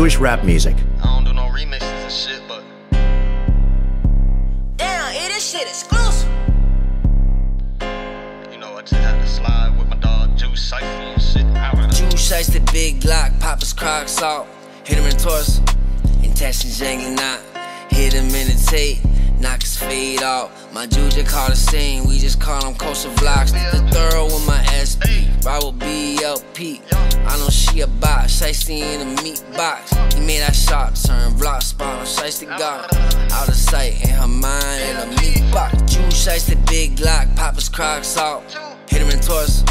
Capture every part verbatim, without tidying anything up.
Jewish rap music. I don't do no remixes and shit, but damn, it is shit exclusive. You know, I just had to slide with my dog Jew Sheisty and shit. Jew Sheisty, big block, pop his Crocs out, hit him in the torso, intention jangling out, hit him in the tape. Knock his fade out. My Juju call the scene. We just call them Kosher Vlogs. The thorough with my S P. Ride with B L P. I know she a bot. Sheisty in a meat box. He made that shot. Turn vlog spot on Sheisty gone. Out of sight in her mind in a meat box. Jew Sheisty, big Glock. Pop his Crocs out. Hit him in the torso.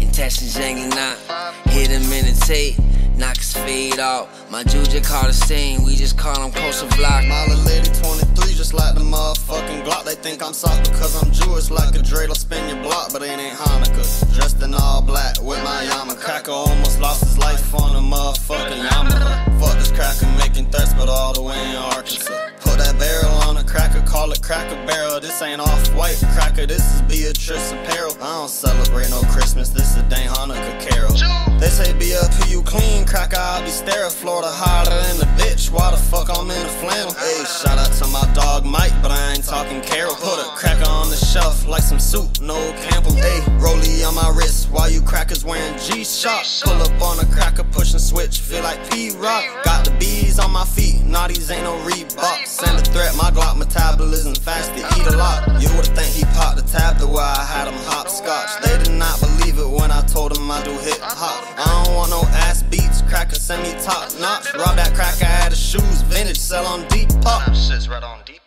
Intention jangling out. Hit him in the tape. Knock his fade out. My Juju call the scene. We just call them Kosher Vlogs. Molly lady twenty-three. Just like the motherfucking Glock, they think I'm soft because I'm Jewish. Like a dreidel, spin your block, but it ain't Hanukkah. Dressed in all black with my yarmulke. Cracker almost lost his life on a motherfucking yarmulke. Fuck this cracker, making threats, but all the way in Arkansas. Put that barrel on a cracker, call it Cracker Barrel. This ain't Off-White cracker, this is Beatrice Apparel. I don't celebrate no Christmas, this is dang Hanukkah carol. They say B L P you clean, cracker, I'll be sterile. Florida hotter than the bitch, why the fuck I'm in a flannel? Hey, shout out to my dog Mike, but I ain't talking Carol. Put a cracker on the shelf like some soup, no Campbell. Hey, rollie on my wrist, why you crackers wearing G-Shock? Pull up on a cracker, push and switch, feel like P-Rod. Got the bees on my feet, nah, these ain't no Reeboks. Send a threat, my Glock metabolism fast to eat a lot. You would've think he popped the tab to where I had him hopscotch. They did not believe it when I told him I do hip hop. I don't want no ass beats, cracker send me top notch. Rob that cracker out of shoes, vintage, sell on Depop. Shit's right on Depop.